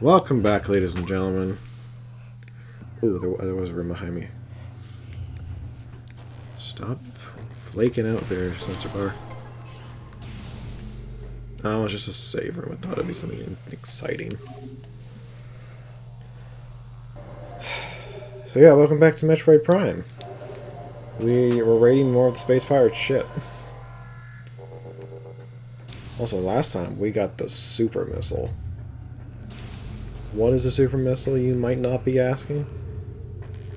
Welcome back, ladies and gentlemen. Ooh, there was a room behind me. Stop flaking out there, sensor bar. Oh, it's just a save room. I thought it'd be something exciting. So yeah, welcome back to Metroid Prime. We were raiding more of the space pirate shit. Also, last time we got the super missile. What is a super missile, you might not be asking?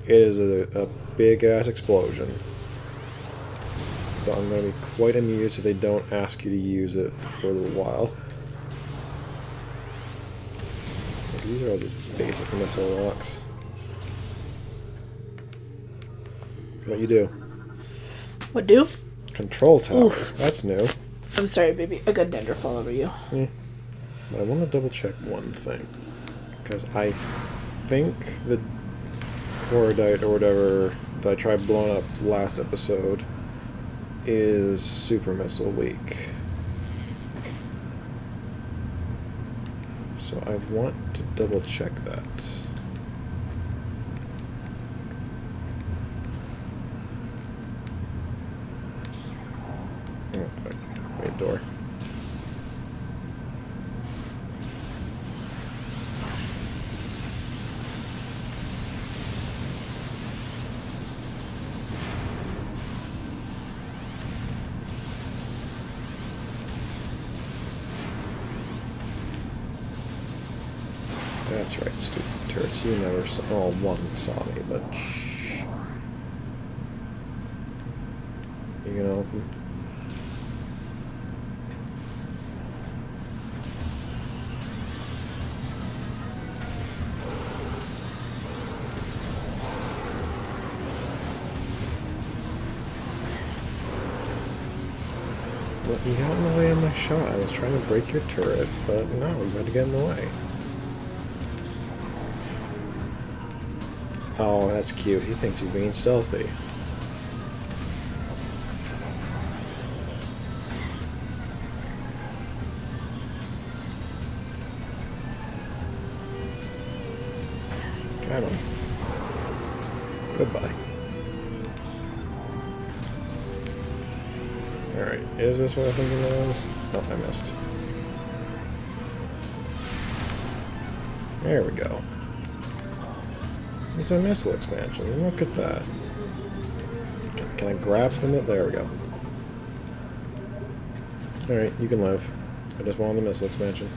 It is a big-ass explosion. But I'm going to be quite amused if they don't ask you to use it for a little while. Like, these are all just basic missile locks. What you do? What do? Control tower. Oof. That's new. I'm sorry, baby. I got dandruff all over you. Mm. But I want to double-check one thing. Because I think the chlorodite or whatever that I tried blowing up last episode is super missile weak. So I want to double-check that. Oh, fuck. Wait, door. That's right, stupid turrets. You never saw... Oh, one saw me, but... Shh. You gonna open? You got in the way of my shot. I was trying to break your turret, but no, you had to get in the way. Oh, that's cute. He thinks he's being stealthy. Got him. Goodbye. Alright, is this what I think it was? Oh, I missed. There we go. It's a missile expansion, look at that. Can I grab the missile? There we go. Alright, you can live. I just wanted the missile expansion.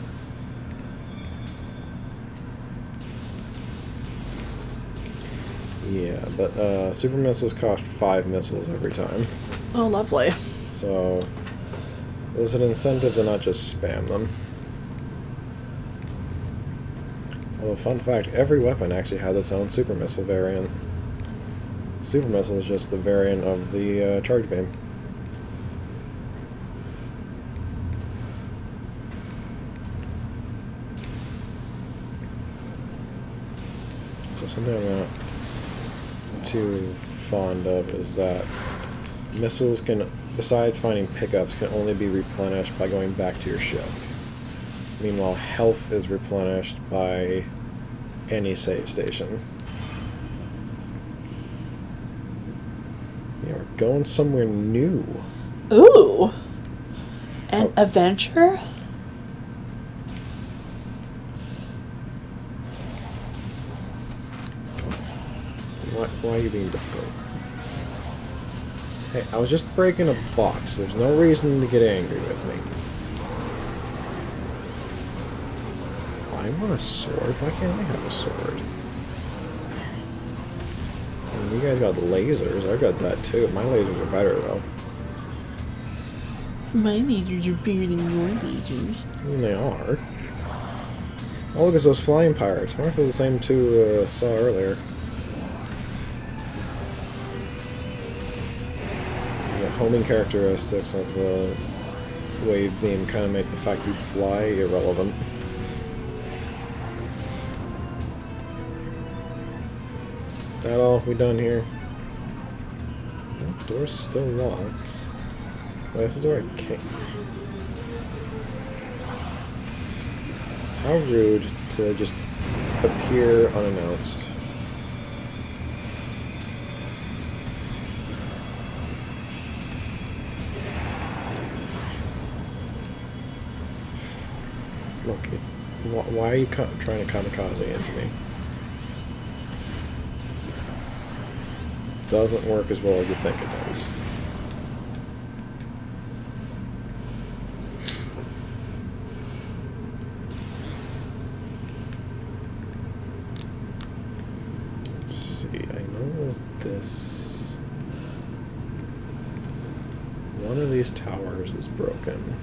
Yeah, but super missiles cost 5 missiles every time. Oh, lovely. So, there's an incentive to not just spam them. Although, fun fact, every weapon actually has its own super missile variant. Super missile is just the variant of the charge beam. So something I'm not too fond of is that missiles can, besides finding pickups, can only be replenished by going back to your ship. Meanwhile, health is replenished by any save station. Yeah, we're going somewhere new. Ooh! An adventure? Why are you being difficult? Hey, I was just breaking a box. There's no reason to get angry with me. I want a sword. Why can't I have a sword? I mean, you guys got lasers. I've got that too. My lasers are better though. My lasers are bigger than your lasers. I mean, they are. Oh, look at those flying pirates. I wonder if they're the same two I saw earlier. Homing characteristics of the wave beam kind of make the fact you fly irrelevant. That all? We done here? That door's still locked. Wait, that's the door I can't. How rude to just appear unannounced. Look, why are you trying to kamikaze into me? Doesn't work as well as you think it does. Let's see, I know it was this. One of these towers is broken.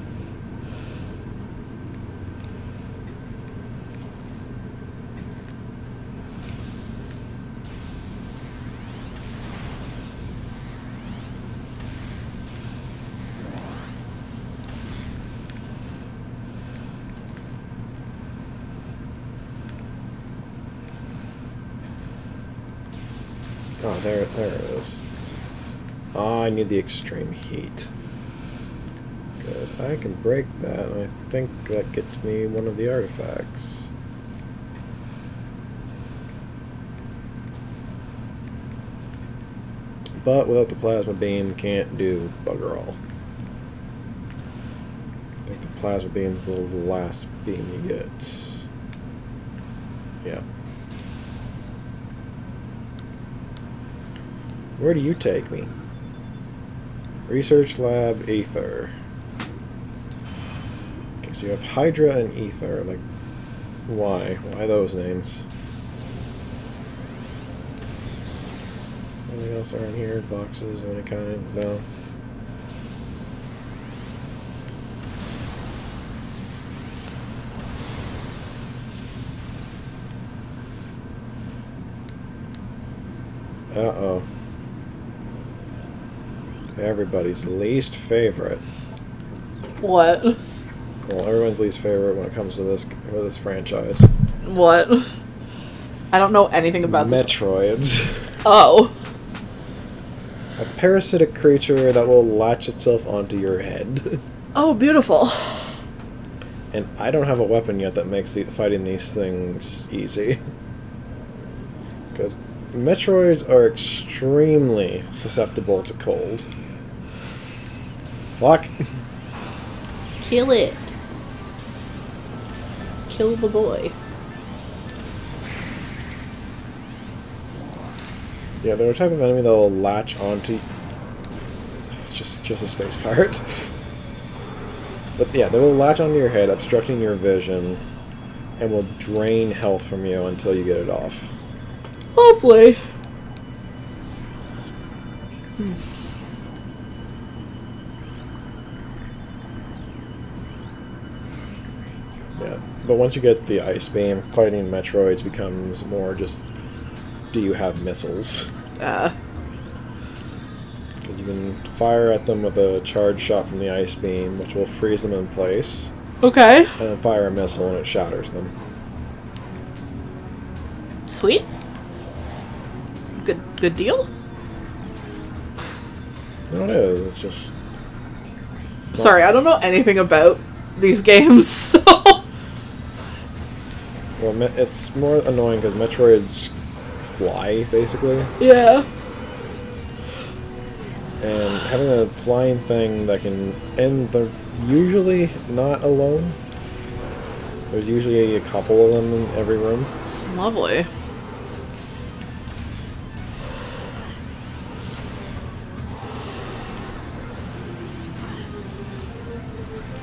Oh, there it is. Oh, I need the extreme heat. Because I can break that, and I think that gets me one of the artifacts. But without the plasma beam, can't do bugger all. I think the plasma beam's the last beam you get. Yeah. Where do you take me? Research lab, ether. Okay, so you have Hydra and ether. Like, why? Why those names? Anything else around here? Boxes of any kind? No. Uh-oh. Everybody's least favorite. What? Well, everyone's least favorite when it comes to this franchise. What? I don't know anything about Metroids. This. Oh. A parasitic creature that will latch itself onto your head. Oh, beautiful. And I don't have a weapon yet that makes fighting these things easy. Because Metroids are extremely susceptible to cold. Fuck. Kill it. Kill the boy. Yeah, they're a type of enemy that will latch onto... It's just a space pirate. But yeah, they will latch onto your head, obstructing your vision, and will drain health from you until you get it off. Lovely. Hmm. Yeah, but once you get the ice beam, fighting Metroids becomes more just, do you have missiles? Because you can fire at them with a charge shot from the ice beam, which will freeze them in place. Okay. And then fire a missile and it shatters them. Sweet. Good deal? No, it is. It's just... Well, sorry, I don't know anything about these games, so... Well, it's more annoying because Metroids fly, basically. Yeah. And having a flying thing that can end, they're usually not alone. There's usually a couple of them in every room. Lovely.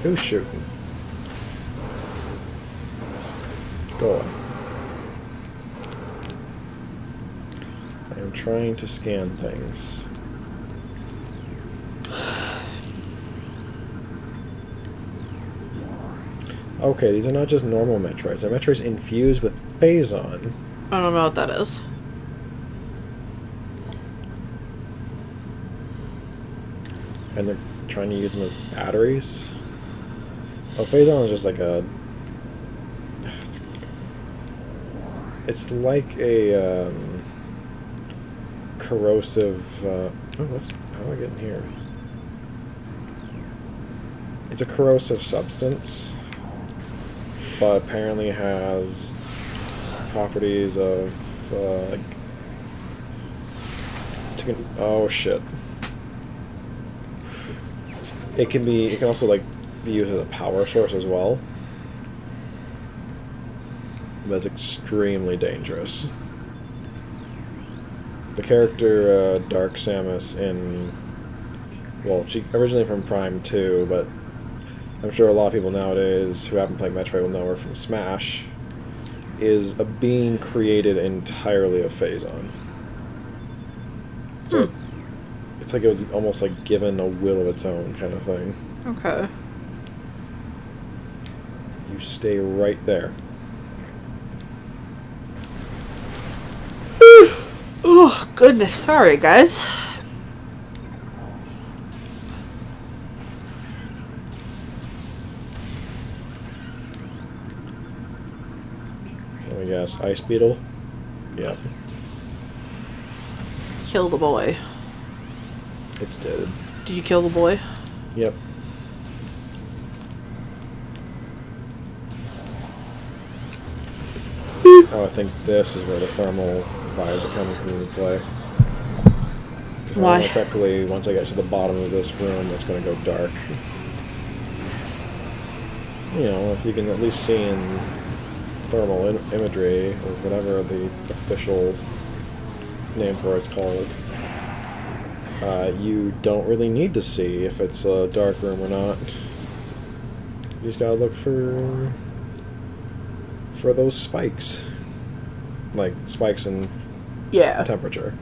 Who's shooting? Go away. I'm trying to scan things. Okay, these are not just normal Metroids. They're Metroids infused with Phazon. I don't know what that is. And they're trying to use them as batteries? Oh, Phazon is just like a... It's like a corrosive... oh, how do I get in here? It's a corrosive substance. but apparently has properties of like oh shit. It can also like be used as a power source as well. That's extremely dangerous. The character Dark Samus in, well, she originally from Prime 2, but I'm sure a lot of people nowadays who haven't played Metroid will know her from Smash, is a being created entirely of Phazon. So it's like it was almost like given a will of its own kind of thing. Okay. You stay right there. Oh, goodness. Sorry, guys. I guess Ice Beetle? Yep. Kill the boy. It's dead. Did you kill the boy? Yep. Oh, I think this is where the thermal visor comes into play. Why? Correctly, once I get to the bottom of this room, it's going to go dark. You know, if you can at least see in thermal imagery, or whatever the official name for it's called, you don't really need to see if it's a dark room or not. You just gotta look for those spikes. Like, spikes in temperature.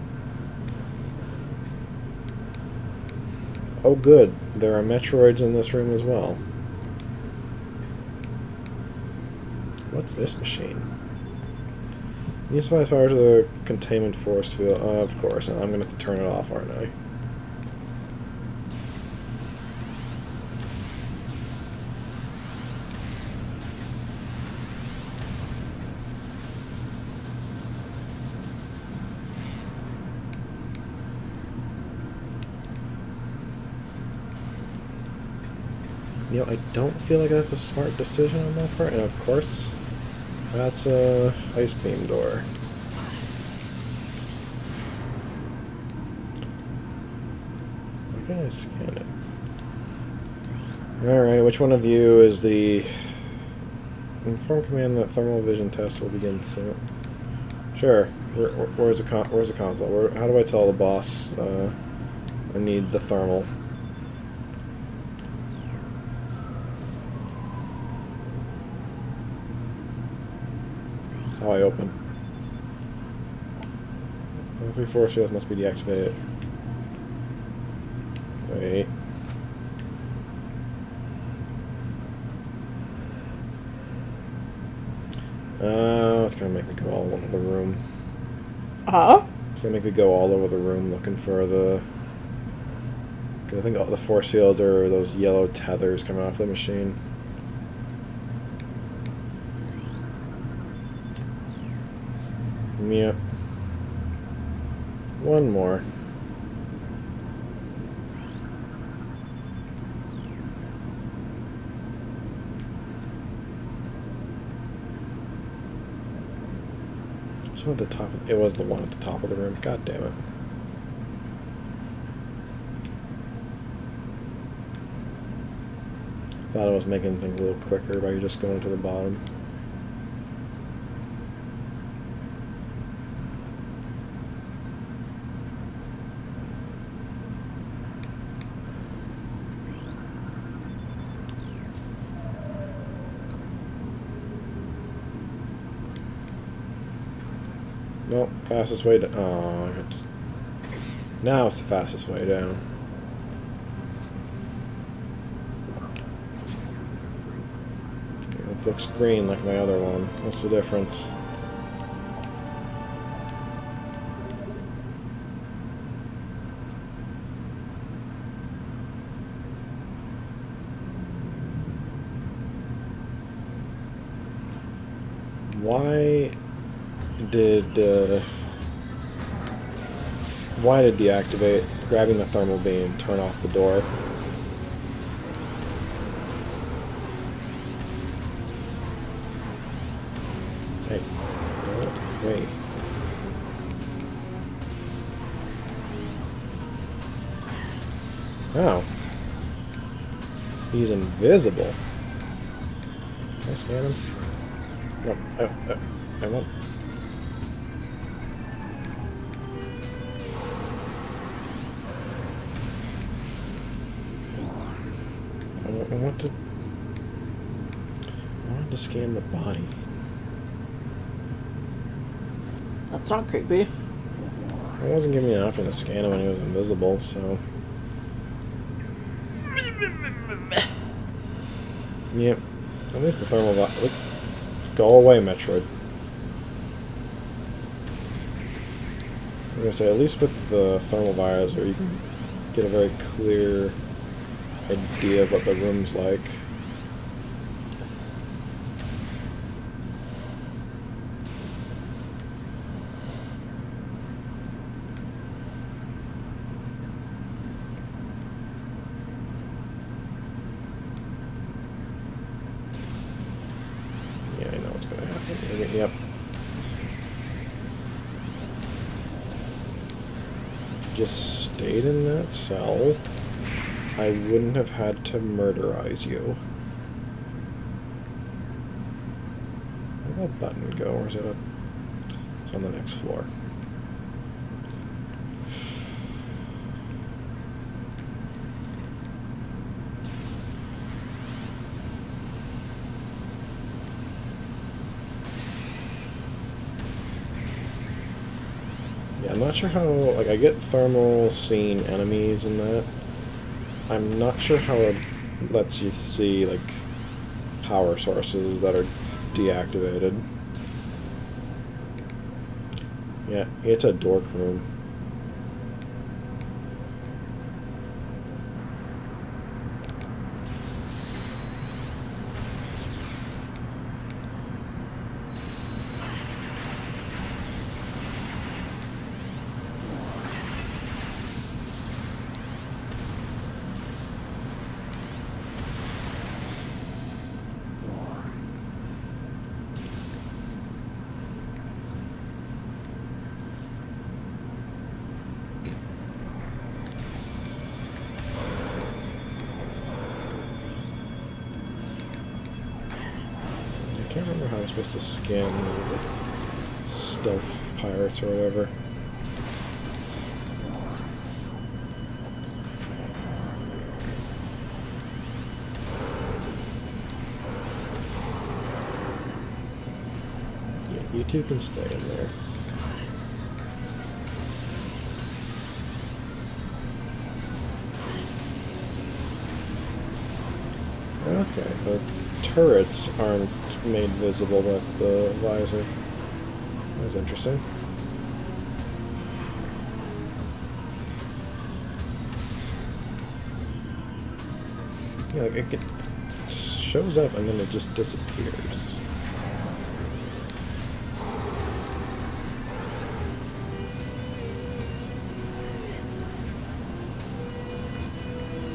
Oh good, there are Metroids in this room as well. What's this machine? You supply power to the containment force field. Of course, and I'm going to have to turn it off, aren't I? You know, I don't feel like that's a smart decision on my part, and of course, that's a ice beam door. Why can't I scan it? Alright, which one of you is the... Inform command that thermal vision test will begin soon. Sure. Where's the console? How do I tell the boss I need the thermal? I open. All three force fields must be deactivated. Wait. It's gonna make me go all over the room. Uh-huh? It's gonna make me go all over the room looking for the... Because I think all the force fields are those yellow tethers coming off the machine. Yeah. One more. So at the top of it was the one at the top of the room. God damn it. Thought I was making things a little quicker by just going to the bottom. Nope, fastest way down. Oh, I had to... Now it's the fastest way down. It looks green like my other one. What's the difference? Why... Why did deactivate, grabbing the thermal beam, turn off the door? Wait. Oh. He's invisible. Can I scan him? No, I won't. I want to scan the body. That's not creepy. It wasn't giving me an option to scan him when he was invisible, so. Yep. At least the thermal body. Go away, Metroid. I'm gonna say, at least with the thermal visor, you can get a very clear idea of what the room's like. Yeah, I know what's gonna happen. Yep. Just stayed in that cell. I wouldn't have had to murderize you. Where'd that button go? Or is it up? It's on the next floor. Yeah, I'm not sure how. Like, I get thermal seeing enemies in that. I'm not sure how it lets you see, like, power sources that are deactivated. Yeah, it's a dork room. I can't remember how I'm supposed to scan the stealth pirates or whatever. Yeah, you two can stay in there. Okay, but turrets aren't made visible by the visor. That's interesting. Yeah, like it shows up and then it just disappears.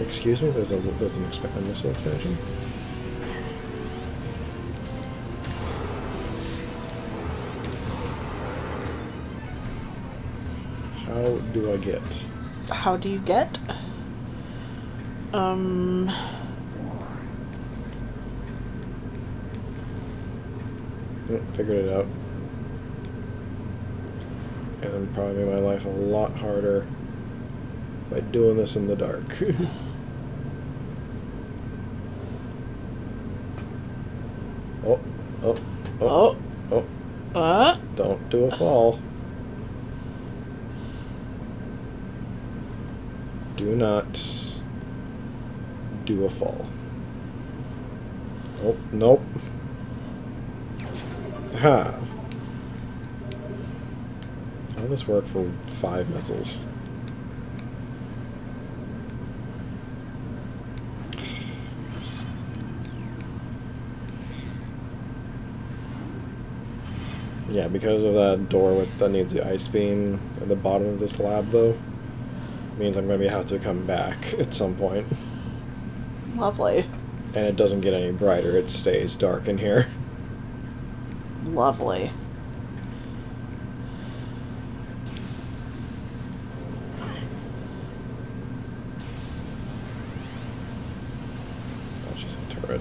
Excuse me, there's an expected missile expansion. How do I get? How do you get? Figured it out. And probably made my life a lot harder by doing this in the dark. Oh. Don't do a fall. Do not do a fall. Oh, nope. Ha. How does this work for 5 missiles? Yeah, because of that door that needs the ice beam at the bottom of this lab, though, means I'm going to have to come back at some point. Lovely. And it doesn't get any brighter. It stays dark in here. Lovely. for it.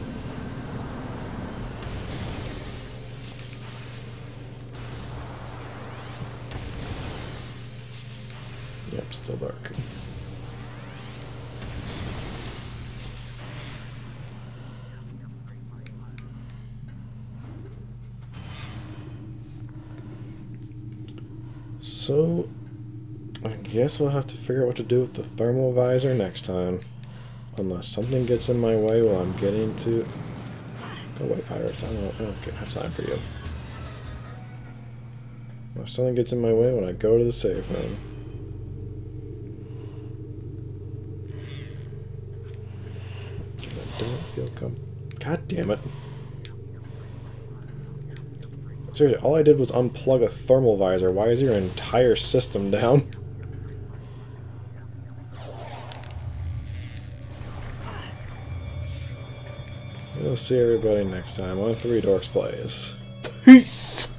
Yep, still dark. So, I guess we'll have to figure out what to do with the thermal visor next time. Unless something gets in my way while I'm getting to... Go away, pirates. I don't have time for you. Unless something gets in my way when I go to the safe room. I don't feel God damn it. Seriously, all I did was unplug a thermal visor. Why is your entire system down? We'll see everybody next time on Three Dorks Plays. Peace!